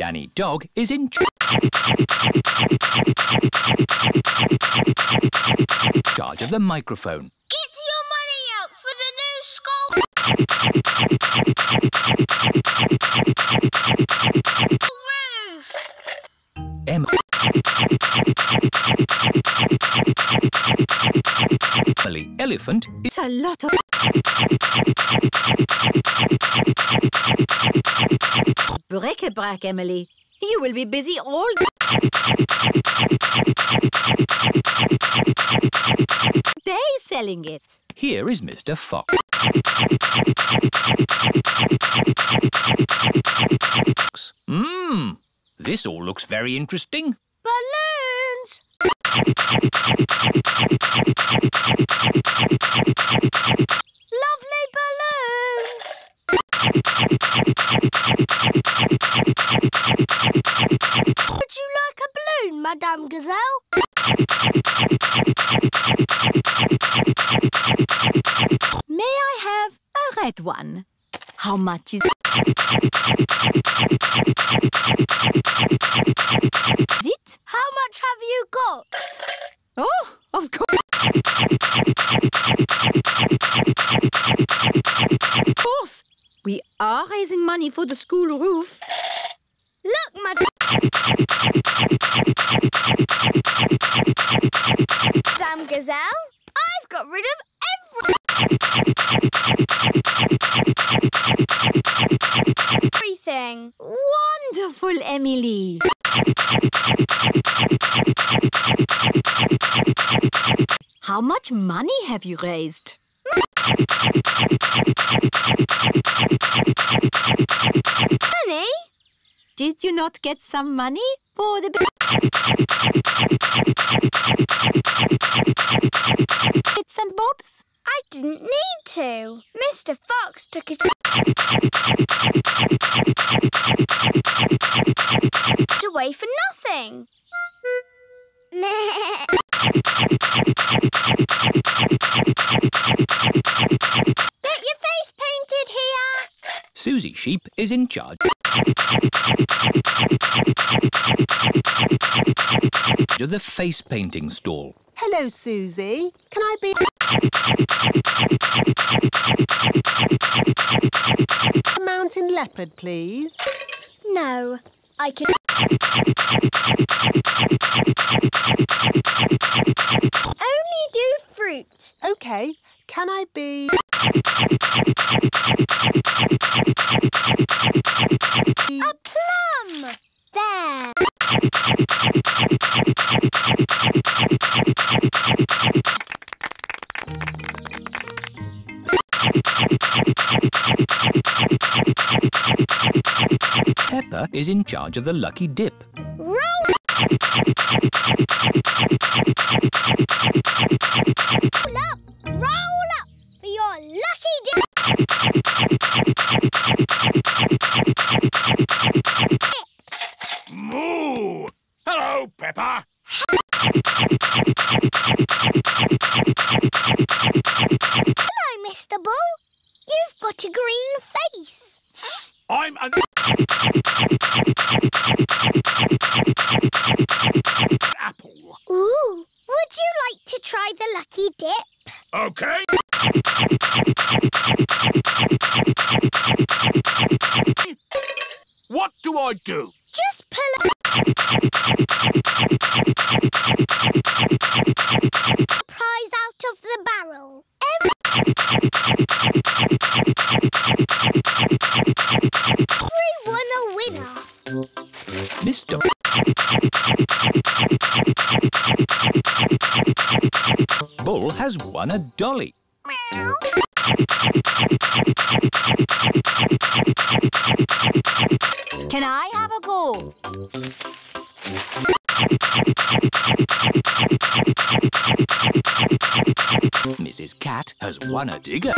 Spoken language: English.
Danny Dog is in charge of the microphone. Get your money out for the new school roof. Emily Elephant is a lot of bric-a-brac, Emily. You will be busy all day selling it. Here is Mr. Fox. This all looks very interesting. Balloons! Lovely balloons! Would you like a balloon, Madame Gazelle? May I have a red one? How much is it? How much have you got? Oh, of course. Of course. We are raising money for the school roof. Look, Madame Gazelle, I've got rid of everything. Wonderful, Emily. How much money have you raised? Money? Did you not get some money for the bits and bobs? I didn't need to. Mr. Fox took it away for nothing. Get your face painted here. Susie Sheep is in charge to the face painting stall. Hello, Susie. Can I be a mountain leopard, please? No, I can. Only do fruit. Okay. Can I be a plum? There. Peppa is in charge of the lucky dip. Roll. Roll up for your lucky dip. Moo! Hello, Peppa. Hello, Mr. Bull. You've got a green face. I'm an apple. Ooh, would you like to try the lucky dip? Okay. What do I do? Just pull a prize out of the barrel. Everyone a winner. Mr. Bull has won a dolly. Meow. Can I have a go? Mrs. Cat has won a digger.